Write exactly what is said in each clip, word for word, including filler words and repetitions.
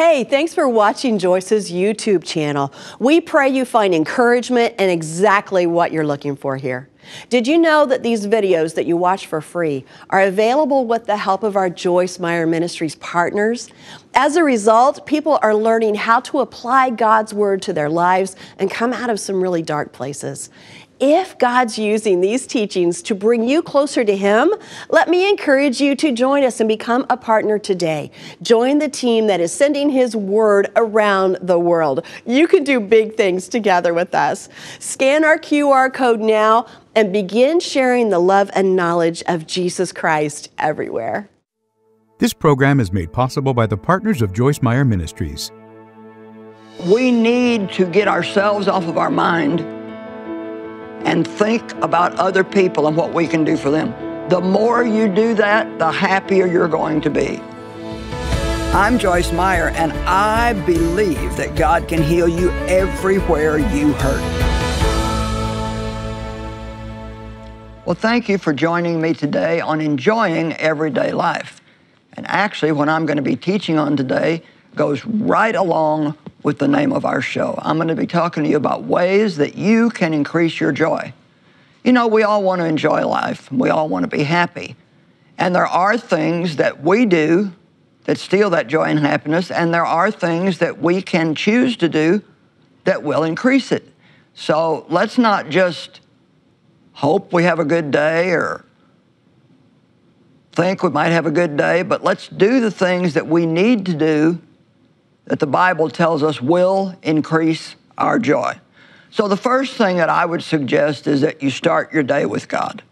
Hey, thanks for watching Joyce's YouTube channel. We pray you find encouragement and exactly what you're looking for here. Did you know that these videos that you watch for free are available with the help of our Joyce Meyer Ministries partners? As a result, people are learning how to apply God's Word to their lives and come out of some really dark places. If God's using these teachings to bring you closer to Him, let me encourage you to join us and become a partner today. Join the team that is sending His Word around the world. You can do big things together with us. Scan our Q R code now and begin sharing the love and knowledge of Jesus Christ everywhere. This program is made possible by the partners of Joyce Meyer Ministries. We need to get ourselves off of our mind and think about other people and what we can do for them. The more you do that, the happier you're going to be. I'm Joyce Meyer, and I believe that God can heal you everywhere you hurt. Well, thank you for joining me today on Enjoying Everyday Life. And actually, what I'm going to be teaching on today goes right along with the name of our show. I'm going to be talking to you about ways that you can increase your joy. You know, we all want to enjoy life. We all want to be happy. And there are things that we do that steal that joy and happiness, and there are things that we can choose to do that will increase it. So let's not just hope we have a good day or think we might have a good day, but let's do the things that we need to do that the Bible tells us will increase our joy. So the first thing that I would suggest is that you start your day with God.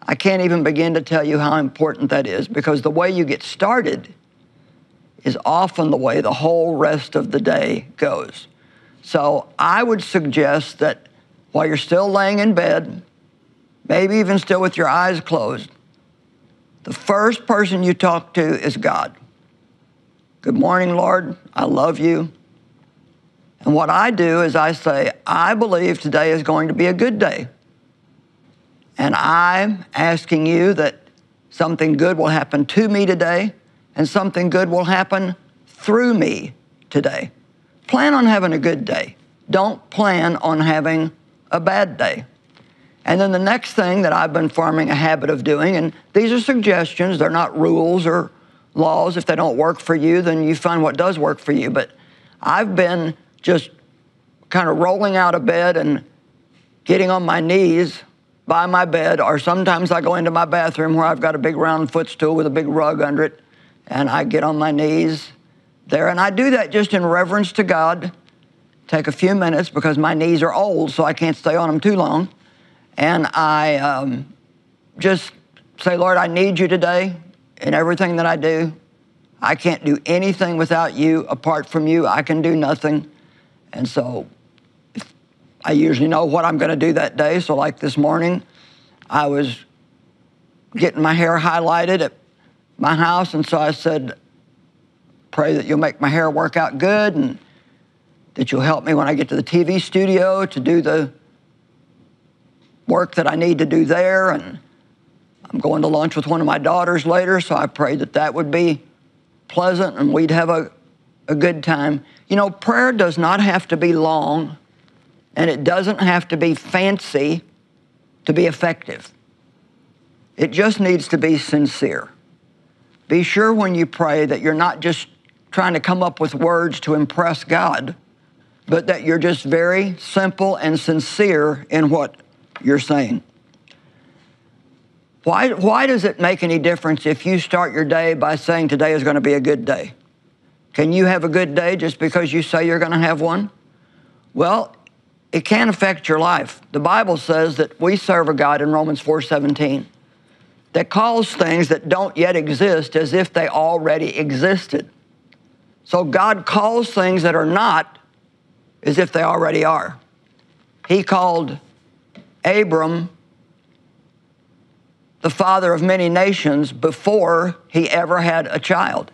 I can't even begin to tell you how important that is, because the way you get started is often the way the whole rest of the day goes. So I would suggest that while you're still laying in bed, maybe even still with your eyes closed, the first person you talk to is God. Good morning, Lord, I love you. And what I do is I say, I believe today is going to be a good day. And I'm asking you that something good will happen to me today and something good will happen through me today. Plan on having a good day. Don't plan on having a bad day. And then the next thing that I've been forming a habit of doing, and these are suggestions, they're not rules or laws. If they don't work for you, then you find what does work for you. But I've been just kind of rolling out of bed and getting on my knees by my bed, or sometimes I go into my bathroom where I've got a big round footstool with a big rug under it, and I get on my knees there. And I do that just in reverence to God. Take a few minutes because my knees are old, so I can't stay on them too long. And I um, just say, Lord, I need you today. In everything that I do, I can't do anything without you. Apart from you, I can do nothing. And so I usually know what I'm going to do that day. So like this morning, I was getting my hair highlighted at my house. And so I said, pray that you'll make my hair work out good and that you'll help me when I get to the T V studio to do the work that I need to do there. And I'm going to lunch with one of my daughters later, so I prayed that that would be pleasant and we'd have a, a good time. You know, prayer does not have to be long, and it doesn't have to be fancy to be effective. It just needs to be sincere. Be sure when you pray that you're not just trying to come up with words to impress God, but that you're just very simple and sincere in what you're saying. Why, why does it make any difference if you start your day by saying today is going to be a good day? Can you have a good day just because you say you're going to have one? Well, it can affect your life. The Bible says that we serve a God in Romans four seventeen that calls things that don't yet exist as if they already existed. So God calls things that are not as if they already are. He called Abram the father of many nations before he ever had a child.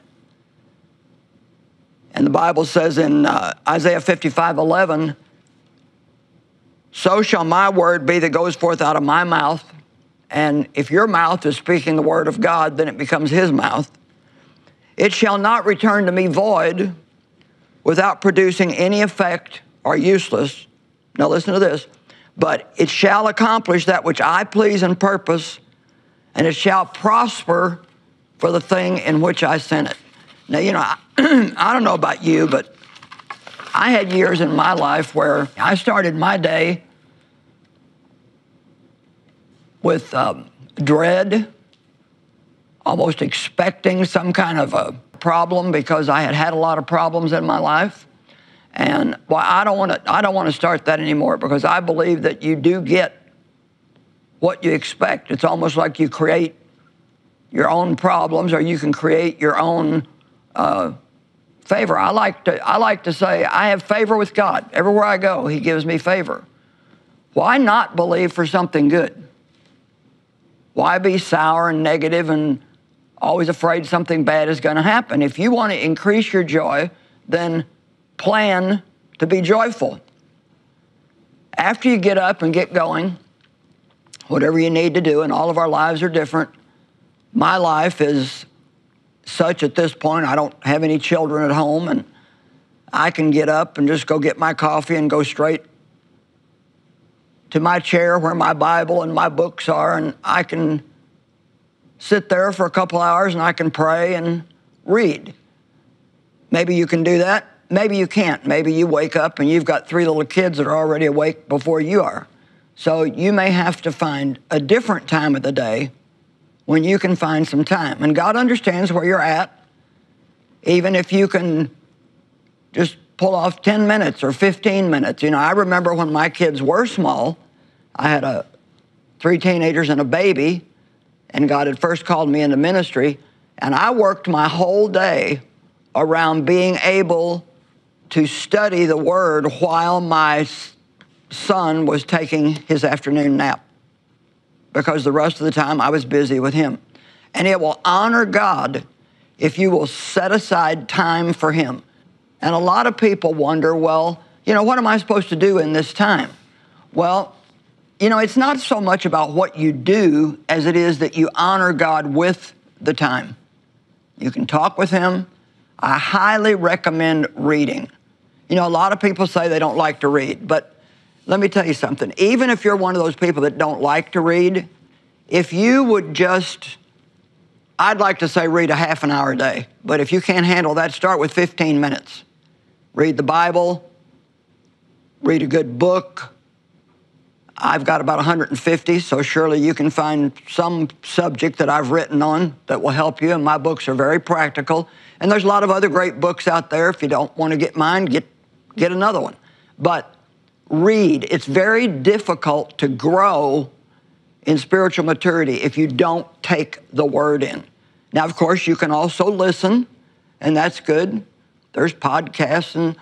And the Bible says in uh, Isaiah fifty-five eleven, so shall my word be that goes forth out of my mouth. And if your mouth is speaking the word of God, then it becomes his mouth. It shall not return to me void, without producing any effect are useless. Now listen to this. But it shall accomplish that which I please and purpose, and it shall prosper for the thing in which I sent it. Now, you know, I, I don't know about you, but I had years in my life where I started my day with um, dread, almost expecting some kind of a problem because I had had a lot of problems in my life. And well, I don't want to I don't want to start that anymore, because I believe that you do get what you expect. It's almost like you create your own problems, or you can create your own uh, favor. I like to I like to say I have favor with God. Everywhere I go, He gives me favor. Why not believe for something good? Why be sour and negative and always afraid something bad is going to happen? If you want to increase your joy, then plan to be joyful. After you get up and get going, whatever you need to do, and all of our lives are different. My life is such at this point, I don't have any children at home, and I can get up and just go get my coffee and go straight to my chair where my Bible and my books are, and I can sit there for a couple hours and I can pray and read. Maybe you can do that. Maybe you can't. Maybe you wake up and you've got three little kids that are already awake before you are. So you may have to find a different time of the day when you can find some time. And God understands where you're at, even if you can just pull off ten minutes or fifteen minutes. You know, I remember when my kids were small, I had a, three teenagers and a baby, and God had first called me into ministry, and I worked my whole day around being able to study the Word while my son was taking his afternoon nap, because the rest of the time I was busy with him. And it will honor God if you will set aside time for Him. And a lot of people wonder, well, you know, what am I supposed to do in this time? Well, you know, it's not so much about what you do as it is that you honor God with the time. You can talk with Him. I highly recommend reading. You know, a lot of people say they don't like to read, but let me tell you something. Even if you're one of those people that don't like to read, if you would just, I'd like to say read a half an hour a day, but if you can't handle that, start with fifteen minutes. Read the Bible, read a good book. I've got about one hundred fifty, so surely you can find some subject that I've written on that will help you, and my books are very practical. And there's a lot of other great books out there. If you don't want to get mine, get, get another one. But read. It's very difficult to grow in spiritual maturity if you don't take the Word in. Now, of course, you can also listen, and that's good. There's podcasts and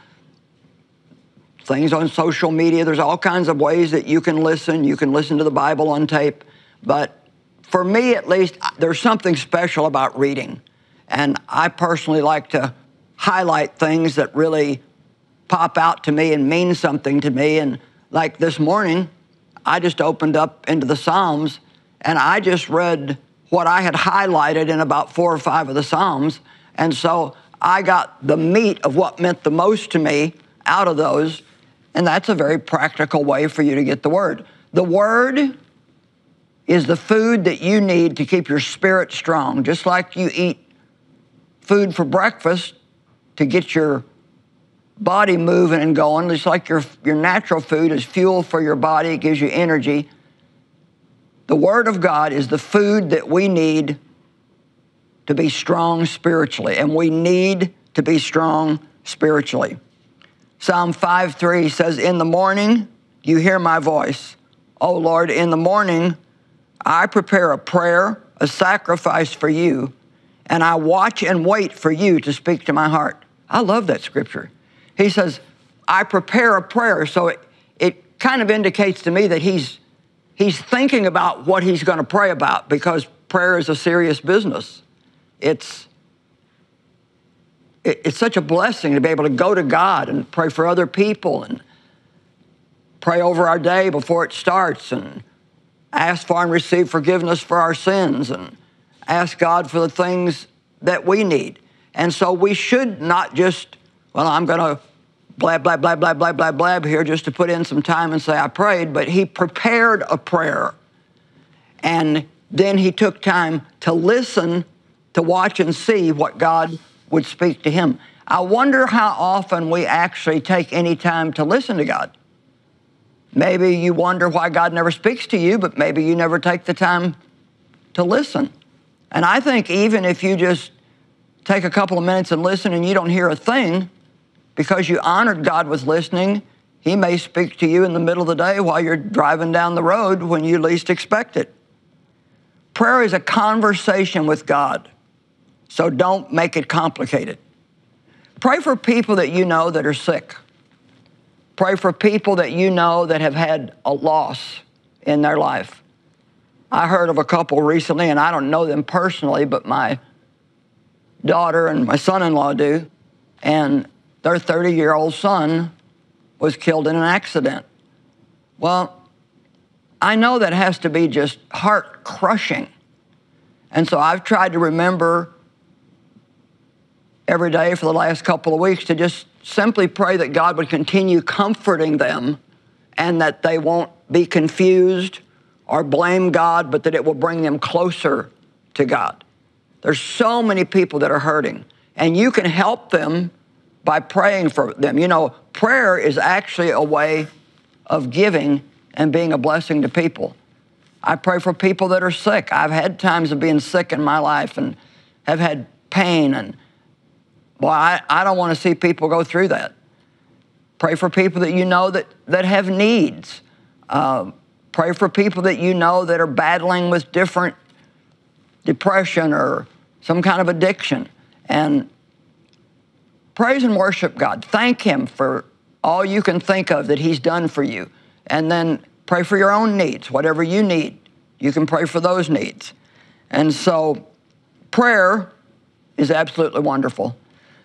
things on social media. There's all kinds of ways that you can listen. You can listen to the Bible on tape. But for me, at least, there's something special about reading. And I personally like to highlight things that really pop out to me and mean something to me. And like this morning, I just opened up into the Psalms, and I just read what I had highlighted in about four or five of the Psalms. And so I got the meat of what meant the most to me out of those, and that's a very practical way for you to get the Word. The Word is the food that you need to keep your spirit strong, just like you eat food for breakfast to get your body moving and going. It's like your, your natural food is fuel for your body. It gives you energy. The Word of God is the food that we need to be strong spiritually, and we need to be strong spiritually. Psalm five three says, "In the morning you hear my voice. O Lord, in the morning I prepare a prayer, a sacrifice for you, and I watch and wait for you to speak to my heart." I love that scripture. He says, I prepare a prayer. So it, it kind of indicates to me that he's, he's thinking about what he's going to pray about, because prayer is a serious business. It's, it, it's such a blessing to be able to go to God and pray for other people and pray over our day before it starts and ask for and receive forgiveness for our sins and ask God for the things that we need. And so we should not just, well, I'm going to blab, blab, blab, blab, blab, blab, blab here just to put in some time and say I prayed. But he prepared a prayer. And then he took time to listen, to watch and see what God would speak to him. I wonder how often we actually take any time to listen to God. Maybe you wonder why God never speaks to you, but maybe you never take the time to listen. And I think even if you just take a couple of minutes and listen and you don't hear a thing, because you honored God with listening, he may speak to you in the middle of the day while you're driving down the road when you least expect it. Prayer is a conversation with God, so don't make it complicated. Pray for people that you know that are sick. Pray for people that you know that have had a loss in their life. I heard of a couple recently, and I don't know them personally, but my daughter and my son-in-law do, and their thirty-year-old son was killed in an accident. Well, I know that has to be just heart-crushing, and so I've tried to remember every day for the last couple of weeks to just simply pray that God would continue comforting them and that they won't be confused or blame God, but that it will bring them closer to God. There's so many people that are hurting, and you can help them by praying for them. You know, prayer is actually a way of giving and being a blessing to people. I pray for people that are sick. I've had times of being sick in my life and have had pain, and Well, I, I don't want to see people go through that. Pray for people that you know that, that have needs. Uh, pray for people that you know that are battling with different depression or some kind of addiction. And praise and worship God. Thank him for all you can think of that he's done for you. And then pray for your own needs. Whatever you need, you can pray for those needs. And so prayer is absolutely wonderful.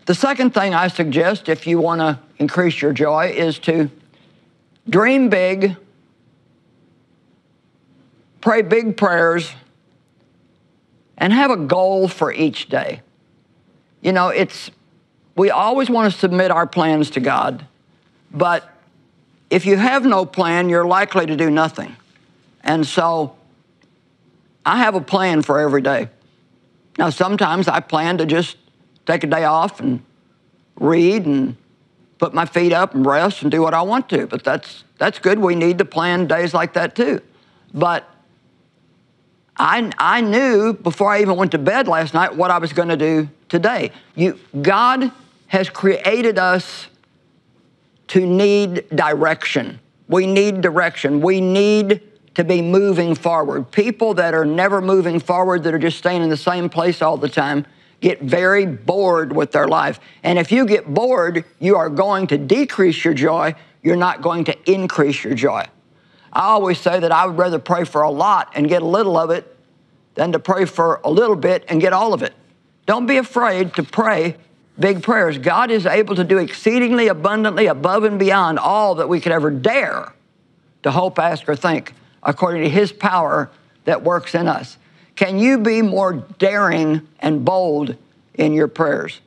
The second thing I suggest, if you want to increase your joy, is to dream big, pray big prayers, and have a goal for each day. You know, it's, we always want to submit our plans to God, but if you have no plan, you're likely to do nothing. And so I have a plan for every day. Now, sometimes I plan to just take a day off and read and put my feet up and rest and do what I want to. But that's, that's good. We need to plan days like that too. But I, I knew before I even went to bed last night what I was going to do today. You, God has created us to need direction. We need direction. We need to be moving forward. People that are never moving forward, that are just staying in the same place all the time, get very bored with their life. And if you get bored, you are going to decrease your joy. You're not going to increase your joy. I always say that I would rather pray for a lot and get a little of it than to pray for a little bit and get all of it. Don't be afraid to pray big prayers. God is able to do exceedingly abundantly above and beyond all that we could ever dare to hope, ask, or think, according to his power that works in us. Can you be more daring and bold in your prayers?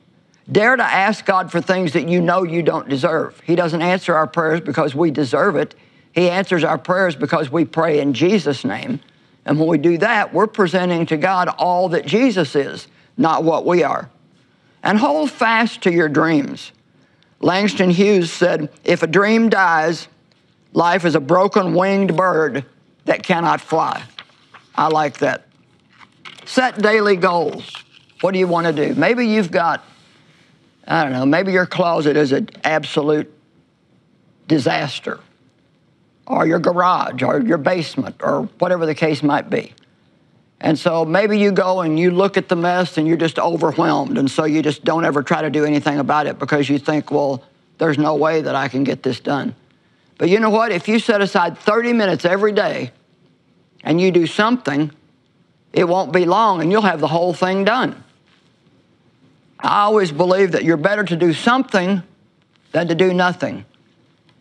Dare to ask God for things that you know you don't deserve. He doesn't answer our prayers because we deserve it. He answers our prayers because we pray in Jesus' name. And when we do that, we're presenting to God all that Jesus is, not what we are. And hold fast to your dreams. Langston Hughes said, "If a dream dies, life is a broken winged bird that cannot fly." I like that. Set daily goals. What do you want to do? Maybe you've got, I don't know, maybe your closet is an absolute disaster, or your garage, or your basement, or whatever the case might be. And so maybe you go and you look at the mess and you're just overwhelmed, and so you just don't ever try to do anything about it because you think, well, there's no way that I can get this done. But you know what? If you set aside thirty minutes every day and you do something, it won't be long, and you'll have the whole thing done. I always believe that you're better to do something than to do nothing.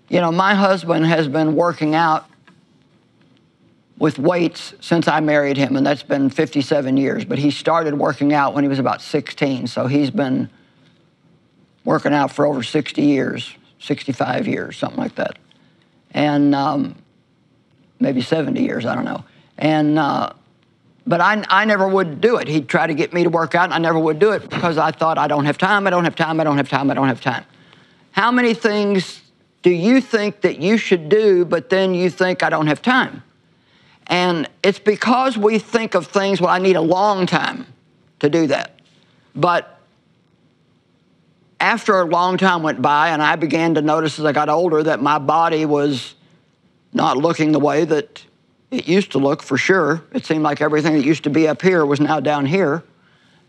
You know, my husband has been working out with weights since I married him, and that's been fifty-seven years. But he started working out when he was about sixteen, so he's been working out for over sixty years, sixty-five years, something like that. And um, maybe seventy years, I don't know. And, uh, but I, I never would do it. He'd try to get me to work out, and I never would do it because I thought, I don't have time, I don't have time, I don't have time, I don't have time. How many things do you think that you should do, but then you think, I don't have time? And it's because we think of things, well, I need a long time to do that. But after a long time went by, and I began to notice as I got older that my body was not looking the way that it used to look, for sure. It seemed like everything that used to be up here was now down here.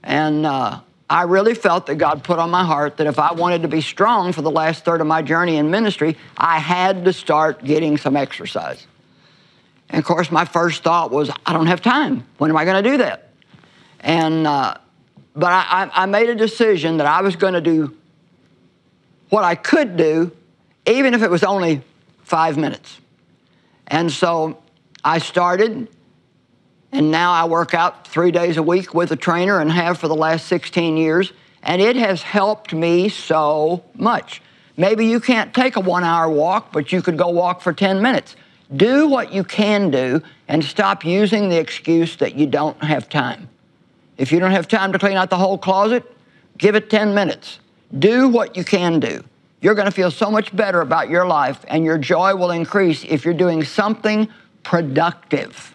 And uh, I really felt that God put on my heart that if I wanted to be strong for the last third of my journey in ministry, I had to start getting some exercise. And of course, my first thought was, I don't have time. When am I going to do that? And, uh, but I, I made a decision that I was going to do what I could do, even if it was only five minutes. And so I started, and now I work out three days a week with a trainer and have for the last sixteen years. And it has helped me so much. Maybe you can't take a one-hour walk, but you could go walk for ten minutes. Do what you can do and stop using the excuse that you don't have time. If you don't have time to clean out the whole closet, give it ten minutes. Do what you can do. You're going to feel so much better about your life, and your joy will increase if you're doing something productive.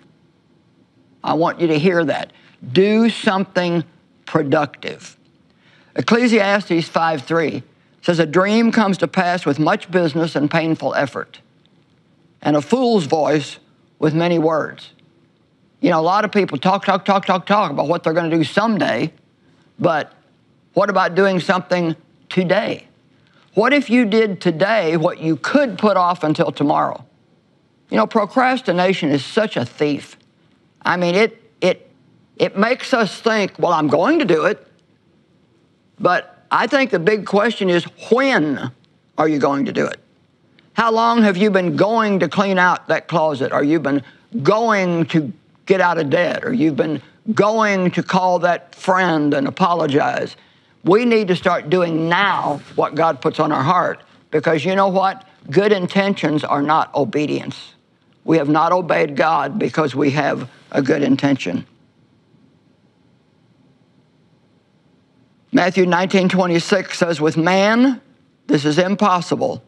I want you to hear that. Do something productive. Ecclesiastes five three says, a dream comes to pass with much business and painful effort, and a fool's voice with many words. You know, a lot of people talk, talk, talk, talk, talk about what they're going to do someday, but what about doing something today? What if you did today what you could put off until tomorrow? You know, procrastination is such a thief. I mean, it, it, it makes us think, well, I'm going to do it, but I think the big question is, when are you going to do it? How long have you been going to clean out that closet, or you've been going to get out of debt, or you've been going to call that friend and apologize? We need to start doing now what God puts on our heart, because you know what? Good intentions are not obedience. We have not obeyed God because we have a good intention. Matthew nineteen twenty-six says, with man, this is impossible,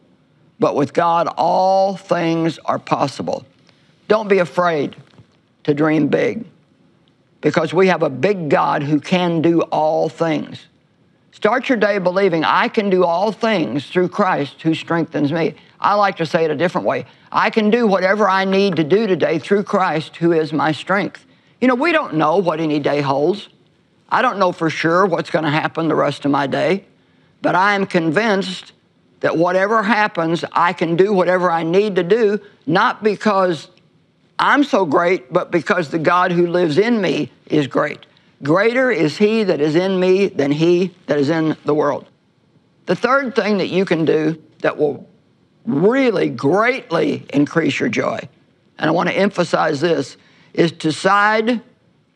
but with God, all things are possible. Don't be afraid to dream big, because we have a big God who can do all things. Start your day believing, I can do all things through Christ who strengthens me. I like to say it a different way. I can do whatever I need to do today through Christ who is my strength. You know, we don't know what any day holds. I don't know for sure what's going to happen the rest of my day, but I am convinced that whatever happens, I can do whatever I need to do, not because I'm so great, but because the God who lives in me is great. Greater is he that is in me than he that is in the world. The third thing that you can do that will really greatly increase your joy, and I want to emphasize this, is decide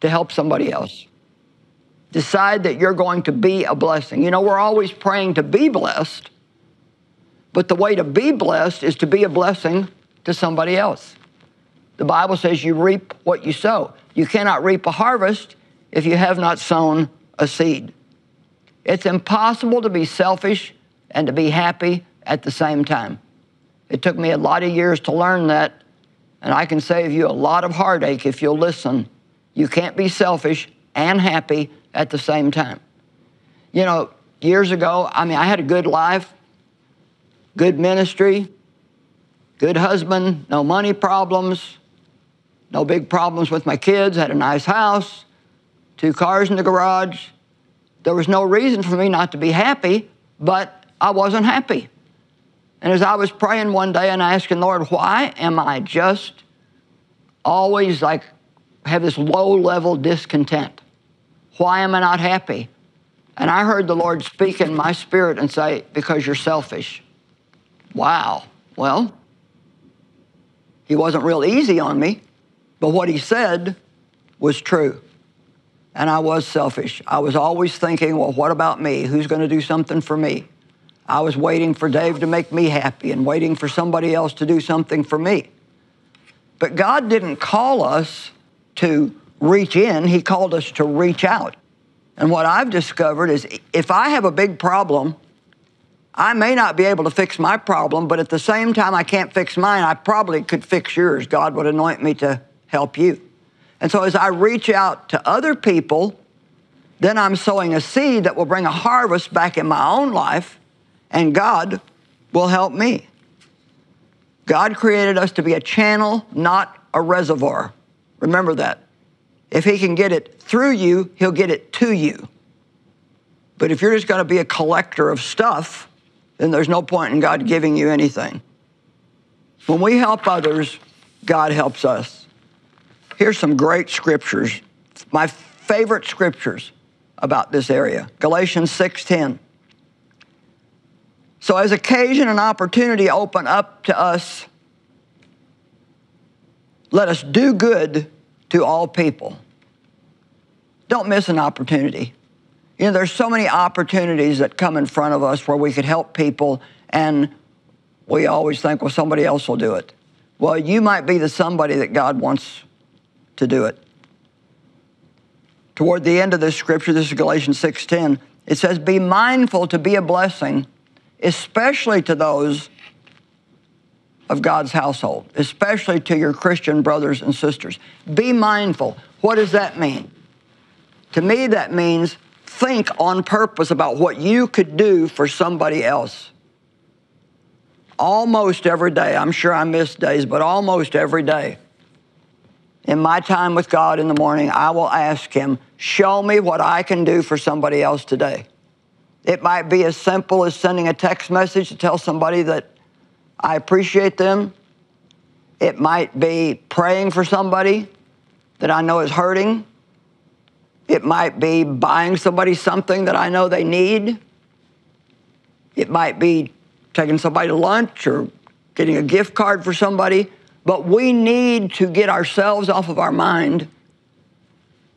to help somebody else. Decide that you're going to be a blessing. You know, we're always praying to be blessed, but the way to be blessed is to be a blessing to somebody else. The Bible says you reap what you sow. You cannot reap a harvest if you have not sown a seed. It's impossible to be selfish and to be happy at the same time. It took me a lot of years to learn that, and I can save you a lot of heartache if you'll listen. You can't be selfish and happy at the same time. You know, years ago, I mean, I had a good life, good ministry, good husband, no money problems, no big problems with my kids, had a nice house, two cars in the garage. There was no reason for me not to be happy, but I wasn't happy. And as I was praying one day and asking, Lord, why am I just always like have this low-level discontent? Why am I not happy? And I heard the Lord speak in my spirit and say, because you're selfish. Wow. Well, he wasn't real easy on me, but what he said was true. And I was selfish. I was always thinking, well, what about me? Who's going to do something for me? I was waiting for Dave to make me happy and waiting for somebody else to do something for me. But God didn't call us to reach in. He called us to reach out. And what I've discovered is if I have a big problem, I may not be able to fix my problem, but at the same time I can't fix mine, I probably could fix yours. God would anoint me to help you. And so as I reach out to other people, then I'm sowing a seed that will bring a harvest back in my own life, and God will help me. God created us to be a channel, not a reservoir. Remember that. If he can get it through you, he'll get it to you. But if you're just going to be a collector of stuff, then there's no point in God giving you anything. When we help others, God helps us. Here's some great scriptures, my favorite scriptures about this area. Galatians six ten. So as occasion and opportunity open up to us, let us do good to all people. Don't miss an opportunity. You know, there's so many opportunities that come in front of us where we could help people, and we always think, well, somebody else will do it. Well, you might be the somebody that God wants to do it. Toward the end of this scripture, this is Galatians six ten, it says, be mindful to be a blessing, especially to those of God's household, especially to your Christian brothers and sisters. Be mindful. What does that mean? To me, that means think on purpose about what you could do for somebody else. Almost every day, I'm sure I miss days, but almost every day, in my time with God in the morning, I will ask him, show me what I can do for somebody else today. It might be as simple as sending a text message to tell somebody that I appreciate them. It might be praying for somebody that I know is hurting. It might be buying somebody something that I know they need. It might be taking somebody to lunch or getting a gift card for somebody. But we need to get ourselves off of our mind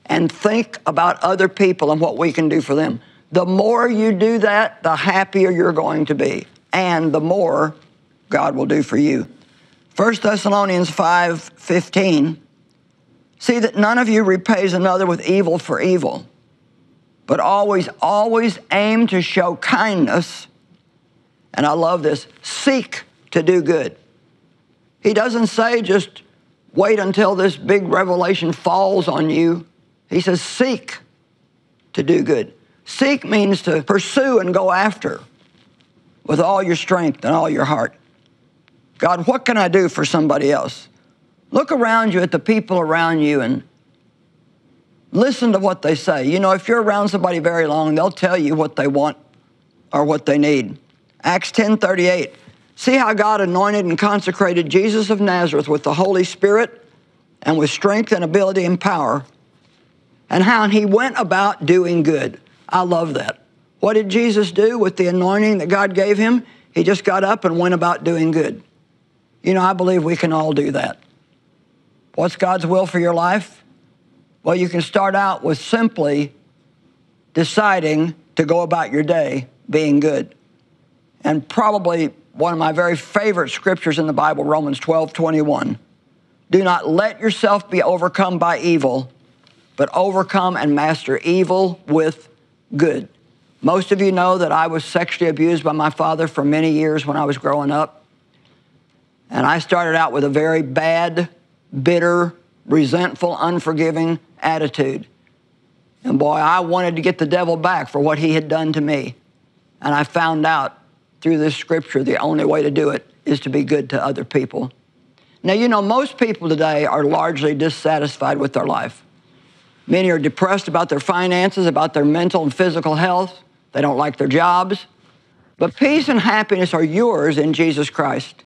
and think about other people and what we can do for them. The more you do that, the happier you're going to be, and the more God will do for you. First Thessalonians five fifteen, see that none of you repays another with evil for evil, but always, always aim to show kindness. And I love this, seek to do good. He doesn't say just wait until this big revelation falls on you. He says seek to do good. Seek means to pursue and go after with all your strength and all your heart. God, what can I do for somebody else? Look around you at the people around you and listen to what they say. You know, if you're around somebody very long, they'll tell you what they want or what they need. Acts ten thirty-eight, see how God anointed and consecrated Jesus of Nazareth with the Holy Spirit and with strength and ability and power, and how he went about doing good. I love that. What did Jesus do with the anointing that God gave him? He just got up and went about doing good. You know, I believe we can all do that. What's God's will for your life? Well, you can start out with simply deciding to go about your day being good. And probably one of my very favorite scriptures in the Bible, Romans twelve twenty-one. Do not let yourself be overcome by evil, but overcome and master evil with good. Most of you know that I was sexually abused by my father for many years when I was growing up. And I started out with a very bad, bitter, resentful, unforgiving attitude. And boy, I wanted to get the devil back for what he had done to me. And I found out through this scripture, the only way to do it is to be good to other people. Now, you know, most people today are largely dissatisfied with their life. Many are depressed about their finances, about their mental and physical health. They don't like their jobs. But peace and happiness are yours in Jesus Christ.